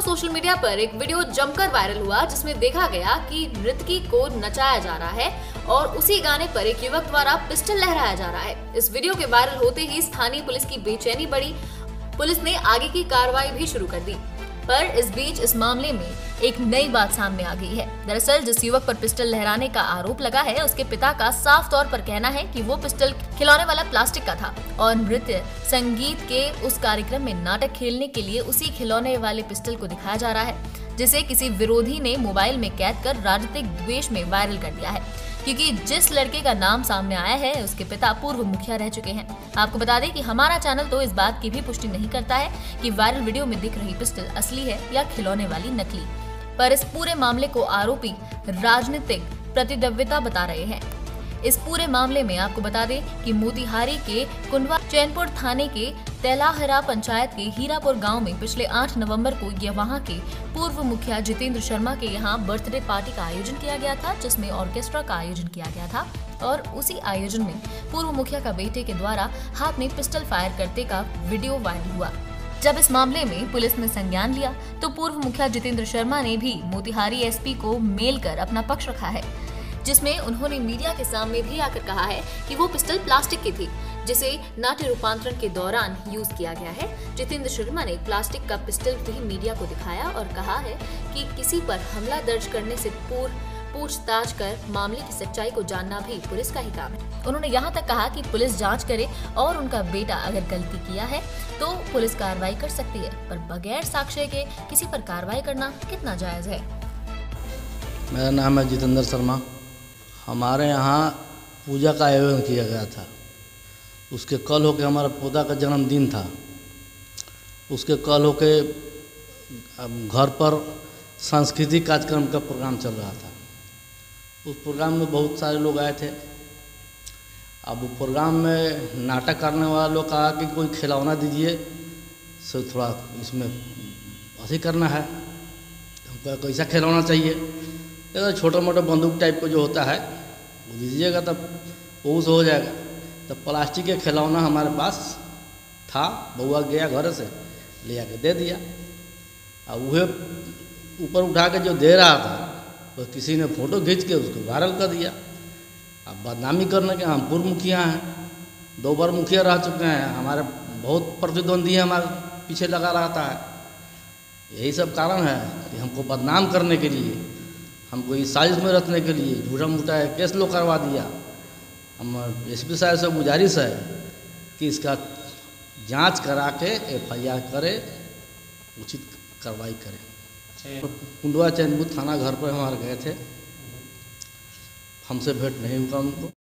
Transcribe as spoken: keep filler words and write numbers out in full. दोस्तों social media पर एक वीडियो जमकर वायरल हुआ जिसमें देखा गया कि नृत्यकी को नचाया जा रहा है और उसी गाने पर एक युवक द्वारा पिस्टल लहराया जा रहा है। इस वीडियो के वायरल होते ही स्थानीय पुलिस की बेचैनी बढ़ी, पुलिस ने आगे की कार्रवाई भी शुरू कर दी। पर इस बीच इस मामले में एक नई बात सामने आ गई है। दरअसल जिस युवक पर पिस्टल लहराने का आरोप लगा है उसके पिता का साफ तौर पर कहना है कि वो पिस्टल खिलौने वाला प्लास्टिक का था और नृत्य संगीत के उस कार्यक्रम में नाटक खेलने के लिए उसी खिलौने वाले पिस्टल को दिखाया जा रहा है, जिसे किसी विरोधी ने मोबाइल में कैद कर राजनीतिक द्वेष में वायरल कर दिया है, क्योंकि जिस लड़के का नाम सामने आया है उसके पिता पूर्व मुखिया रह चुके हैं। आपको बता दें कि हमारा चैनल तो इस बात की भी पुष्टि नहीं करता है कि वायरल वीडियो में दिख रही पिस्टल असली है या खिलौने वाली नकली, पर इस पूरे मामले को आरोपी राजनीतिक प्रतिद्वंदिता बता रहे हैं। इस पूरे मामले में आपको बता दें कि मोतिहारी के कुंडवा चैनपुर थाने के तेलाहरा पंचायत के हीरापुर गांव में पिछले आठ नवंबर को यह वहां के पूर्व मुखिया जितेंद्र शर्मा के यहां बर्थडे पार्टी का आयोजन किया गया था, जिसमें ऑर्केस्ट्रा का आयोजन किया गया था और उसी आयोजन में पूर्व मुखिया का बेटे के द्वारा हाथ में पिस्टल फायर करते का वीडियो वायरल हुआ। जब इस मामले में पुलिस ने संज्ञान लिया तो पूर्व मुखिया जितेंद्र शर्मा ने भी मोतिहारी एसपी को मेल कर अपना पक्ष रखा है, जिसमें उन्होंने मीडिया के सामने भी आकर कहा है कि वो पिस्टल प्लास्टिक की थी जिसे नाट्य रूपांतरण के दौरान यूज किया गया है। जितेंद्र शर्मा ने प्लास्टिक का पिस्टल भी मीडिया को दिखाया और कहा है कि किसी पर हमला दर्ज करने से पूर्व पूछताछ कर मामले की सच्चाई को जानना भी पुलिस का ही काम है। उन्होंने यहाँ तक कहा कि पुलिस जांच करे और उनका बेटा अगर गलती किया है तो पुलिस कार्रवाई कर सकती है, पर बगैर साक्ष्य के किसी पर कार्रवाई करना कितना जायज है। मेरा नाम है जितेंद्र शर्मा। हमारे यहाँ पूजा का आयोजन किया गया था, उसके कल होके हमारा पौधा का जन्मदिन था, उसके कल होके घर पर सांस्कृतिक कार्यक्रम का प्रोग्राम चल रहा था। उस प्रोग्राम में बहुत सारे लोग आए थे। अब प्रोग्राम में नाटक करने वाला लोग कहा कि कोई खिलौना दीजिए, सो थोड़ा इसमें ऐसे करना है, हमको कैसा खिलौना चाहिए, तो छोटा मोटा बंदूक टाइप का जो होता है वो दीजिएगा तब वो हो जाएगा। तब प्लास्टिक का खिलौना हमारे पास था, बउआ गया घर से ले आके दे दिया और वह ऊपर उठा के जो दे रहा था तो किसी ने फ़ोटो खींच के उसको वायरल कर दिया। अब बदनामी करने के हम पूर्व मुखिया हैं, दो बार मुखिया रह चुके हैं, हमारे बहुत प्रतिद्वंदी है, हमारे पीछे लगा रहता है। यही सब कारण है कि हमको बदनाम करने के लिए, हमको इस साजिश में रखने के लिए झूठा मूठा केस लो करवा दिया। हम एस पी साहब से गुजारिश है कि इसका जांच करा के एफ आई आर करे, उचित कार्रवाई करें। कुंडवा चैनपुर थाना घर पर हमारे गए थे, हमसे भेंट नहीं हुआ उनको।